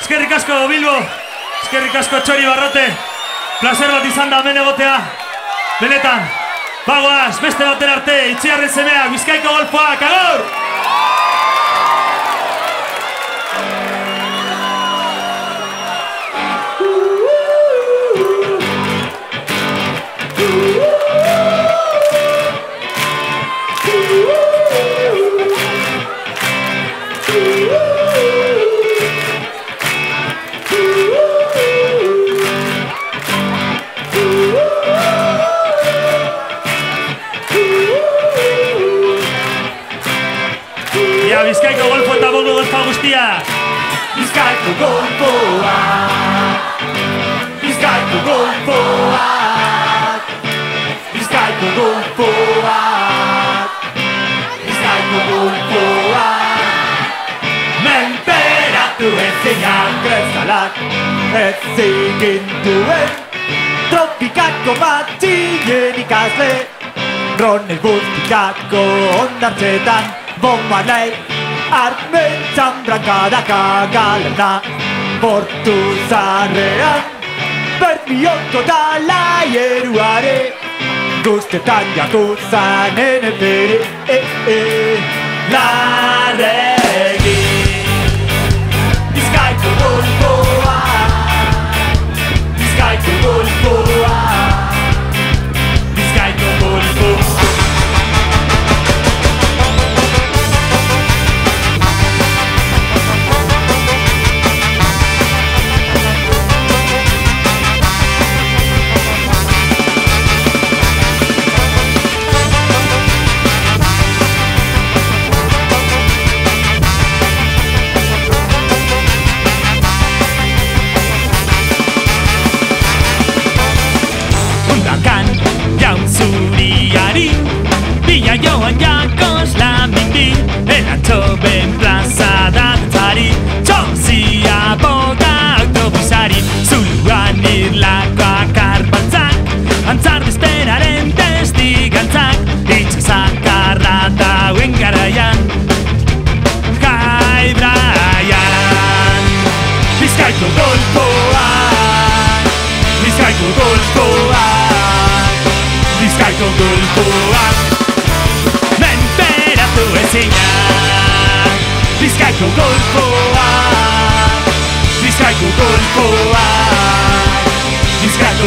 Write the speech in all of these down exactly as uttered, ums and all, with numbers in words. Eskerrik asko Bilbo, eskerrik asko Chori Barrote, placer bat izan da Menevotea, benetan, bagoaz, beste baten arte, Itziarren Semeak, Bizkaiko Golfoak, agur! Bizkaiko golfo eta bongo golfa guztia. Bizkaiko golfoak, Bizkaiko golfoak, Bizkaiko golfoak, Bizkaiko golfoak. Menperatu ezinak grezalak, ezigintuen tropikako batxien ikasle, ronel guztikako ondartxetan bomba nahi armentzan brankadaka galerna bortu zarrean bermioko talaieruare guztetan jakuzan enepere e e larregi Bizkaiko golfoa, Bizkaiko golfoa, Bizkaiko golfoa. Joan jakos lan bindi, elantxoben plaza datzari, txozia boga autobusari, zuluan irlakoak arbaltzak, antzarbizpenaren testigantzak, itxasak arratauen garaian, jai braian. Bizkaiko golfoak, Bizkaiko golfoak, Bizkaiko golfoak. Bizkaiko golfoak, Bizkaiko golfoak, Bizkaiko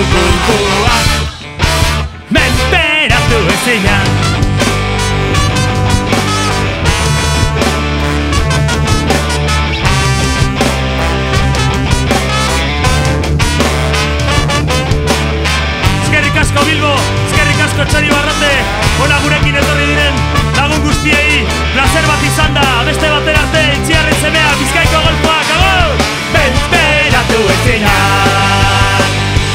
golfoak. Menperatu ezinak. Eskerrik asko Bilbo, eskerrik asko Chori Barrote, hona gurekin etorri diren lagun guztiei, placer bat izan da, beste baten arte, Itziarren Semeak, Bizkaiko golfoak, agur! Menperatu ezinak,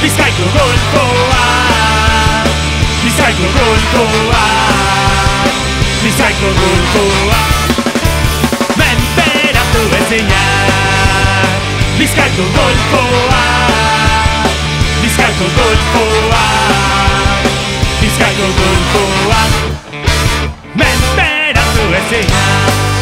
Bizkaiko golfoak, Bizkaiko golfoak, Bizkaiko golfoak. Menperatu ezinak, Bizkaiko golfoak, Bizkaiko golfoak, Bizkaiko golfoak. Menperatu ezinak.